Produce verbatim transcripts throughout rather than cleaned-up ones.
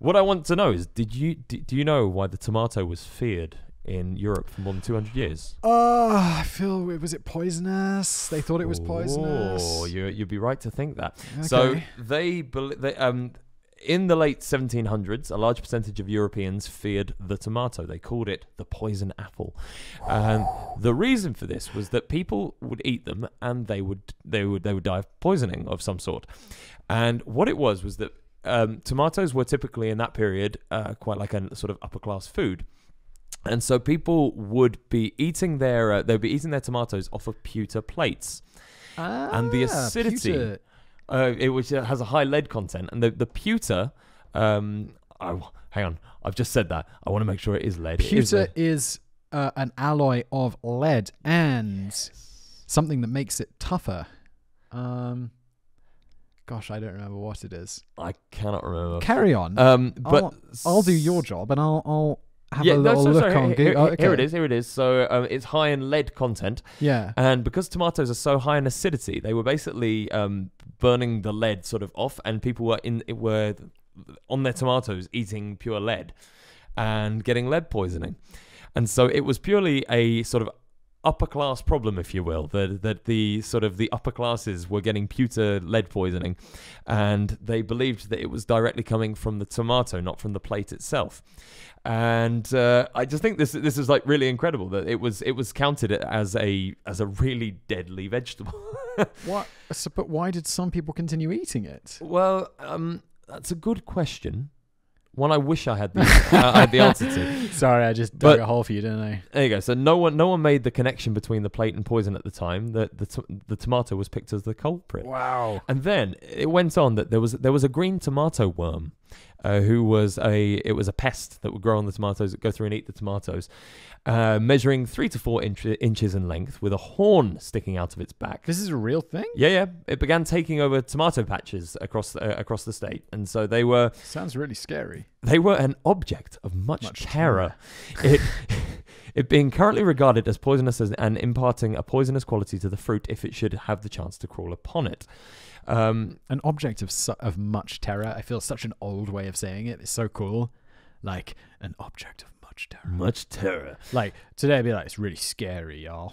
What I want to know is, did you do, do you know why the tomato was feared in Europe for more than two hundred years? Oh, I feel, was it poisonous? They thought it was poisonous. Oh, you, you'd be right to think that. Okay. So they, they um, in the late seventeen hundreds, a large percentage of Europeans feared the tomato. They called it the poison apple. Um, the reason for this was that people would eat them and they would they would they would die of poisoning of some sort. And what it was was that um, tomatoes were typically in that period uh, quite like a sort of upper class food. And so people would be eating their uh, they'd be eating their tomatoes off of pewter plates, ah, and the acidity, uh, it which has a high lead content, and the the pewter. Um, oh, hang on, I've just said that. I want to make sure it is lead. Pewter is, lead. is uh, an alloy of lead and yes. something that makes it tougher. Um, gosh, I don't remember what it is. I cannot remember. Carry on. Um, but I'll, I'll do your job, and I'll. I'll Have yeah, a little no, so, look sorry, on here, here, oh, okay. here it is, here it is. So um, it's high in lead content. Yeah. And because tomatoes are so high in acidity, they were basically um, burning the lead sort of off, and people were in it were on their tomatoes eating pure lead and getting lead poisoning. And so it was purely a sort of upper class problem, if you will, that that the sort of the upper classes were getting pewter lead poisoning, and they believed that it was directly coming from the tomato, not from the plate itself. And uh, I just think this this is like really incredible that it was it was counted as a as a really deadly vegetable. What? So, but why did some people continue eating it? Well, um, that's a good question. One I wish I had the, uh, I had the answer to. Sorry, I just dug but, a hole for you, didn't I? There you go. So no one, no one made the connection between the plate and poison at the time. That the the, the tomato was picked as the culprit. Wow. And then it went on that there was there was a green tomato worm, uh, who was a it was a pest that would grow on the tomatoes, that go through and eat the tomatoes, uh, measuring three to four inch, inches in length, with a horn sticking out of its back. This is a real thing. Yeah, yeah. It began taking over tomato patches across uh, across the state, and so they were. Sounds really scary. They were an object of much, much terror, terror. It, it being currently regarded as poisonous and imparting a poisonous quality to the fruit if it should have the chance to crawl upon it. Um, an object of, su of much terror. I feel such an old way of saying it. It's so cool. Like, an object of much terror. Much terror. Like, today I'd be like, it's really scary, y'all.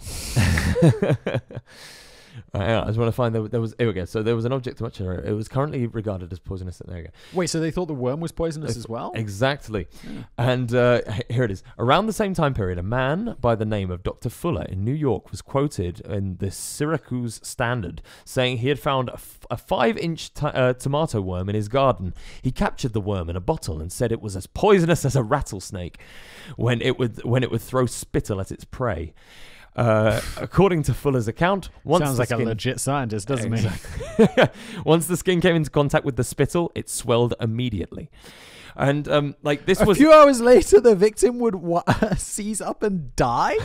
I just want to find that there was. Here we go. So there was an object much. It was currently regarded as poisonous. There we go. Wait. So they thought the worm was poisonous as well. Exactly. Yeah. And uh, here it is. Around the same time period, a man by the name of Doctor Fuller in New York was quoted in the Syracuse Standard saying he had found a, a five-inch uh, tomato worm in his garden. He captured the worm in a bottle and said it was as poisonous as a rattlesnake, when it would when it would throw spittle at its prey. Uh, according to Fuller's account, once sounds like skin... a legit scientist, doesn't exactly. it? Once the skin came into contact with the spittle, it swelled immediately, and um, like this a was a few hours later, the victim would wa seize up and die.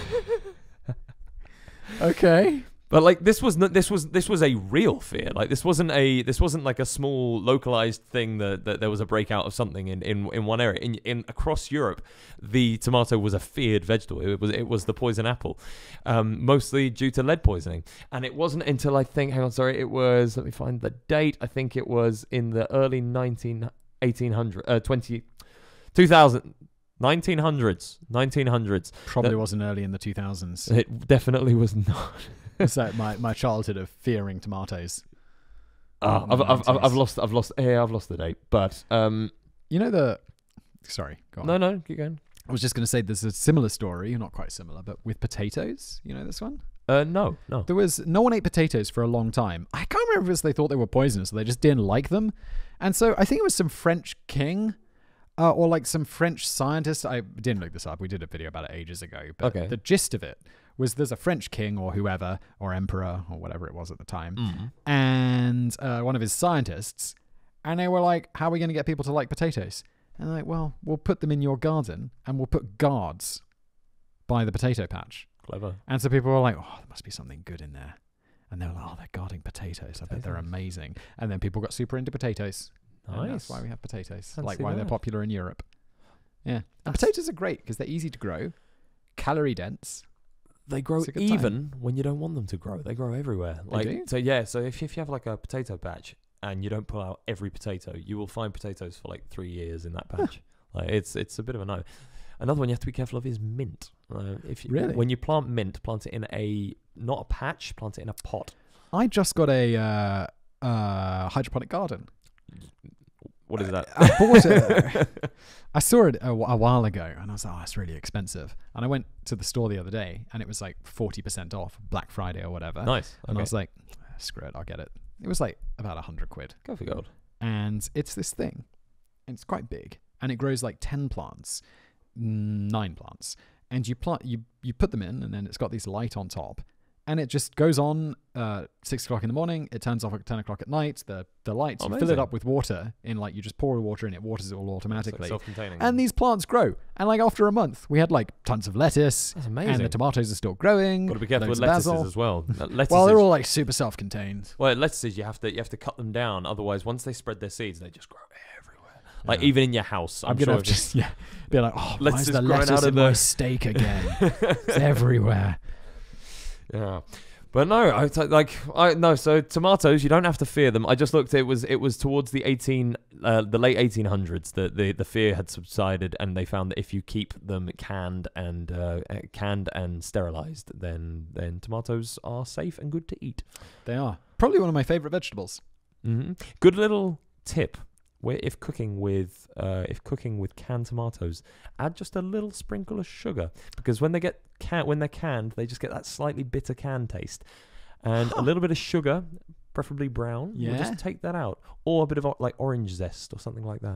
Okay, but like this was not, this was this was a real fear. Like this wasn't a this wasn't like a small localized thing that, that there was a breakout of something in in, in one area. In, in across Europe, the tomato was a feared vegetable. It was it was the poison apple, um, mostly due to lead poisoning. And it wasn't until I think hang on sorry it was let me find the date. I think it was in the early nineteen eighteen hundred uh twenty two thousand nineteen hundreds nineteen hundreds. Probably that, wasn't early in the two thousands. It definitely was not. It's like my my childhood of fearing tomatoes. Oh, I've, I've, I've I've lost I've lost yeah I've lost the date. But um, you know the sorry go on. no no keep going. I was just going to say there's a similar story, not quite similar, but with potatoes. You know this one? Uh, no no. There was no one ate potatoes for a long time. I can't remember if they thought they were poisonous or they just didn't like them. And so I think it was some French king. Uh, or like some French scientist. I didn't look this up. We did a video about it ages ago. But okay. The gist of it was there's a French king or whoever or emperor or whatever it was at the time. Mm. And uh, one of his scientists. And they were like, how are we going to get people to like potatoes? And they're like, well, we'll put them in your garden and we'll put guards by the potato patch. Clever. And so people were like, oh, there must be something good in there. And they were like, oh, they're guarding potatoes. I bet they're amazing. And then people got super into potatoes. Nice. And that's why we have potatoes. Like why that. They're popular in Europe. Yeah. And potatoes are great because they're easy to grow, calorie dense. They grow even time. when you don't want them to grow. They grow everywhere. Like they do? so yeah, so if if you have like a potato patch and you don't pull out every potato, you will find potatoes for like three years in that patch. Like, it's it's a bit of a no. Another one you have to be careful of is mint. Uh, if you, really? When you plant mint, plant it in a, not a patch, plant it in a pot. I just got a uh, uh, hydroponic garden. What is that? I, I bought it. I saw it a, a while ago, and I was like, oh, it's really expensive. And I went to the store the other day, and it was like forty percent off, Black Friday or whatever. Nice. Okay. And I was like, screw it, I'll get it. It was like about a hundred quid. Go for gold. And it's this thing. And it's quite big. And it grows like ten plants, nine plants. And you, plant, you, you put them in, and then it's got this light on top. And it just goes on uh, six o'clock in the morning. It turns off at ten o'clock at night. The the lights, amazing. You fill it up with water. In like you just pour water in, it waters it all automatically. Like self-containing. And these plants grow. And like after a month, we had like tons of lettuce. That's amazing. And the tomatoes are still growing. Got to be careful with lettuces basil. as well. Lettuces, well, they're all like super self-contained. Well, lettuces you have to you have to cut them down. Otherwise, once they spread their seeds, they just grow everywhere. Like, yeah. Even in your house. I'm, I'm going to sure just yeah, be like, oh, why is the lettuce out of in the... my steak again? It's everywhere. Yeah, but no, I like I no. So tomatoes, you don't have to fear them. I just looked. It was it was towards the eighteen, uh, the late eighteen hundreds that the the fear had subsided, and they found that if you keep them canned and uh, canned and sterilized, then then tomatoes are safe and good to eat. They are probably one of my favorite vegetables. Mm-hmm. Good little tip. Where if cooking with uh, if cooking with canned tomatoes, add just a little sprinkle of sugar, because when they get can when they're canned, they just get that slightly bitter can taste, and huh. a little bit of sugar, preferably brown. Yeah, you'll just take that out, or a bit of like orange zest or something like that.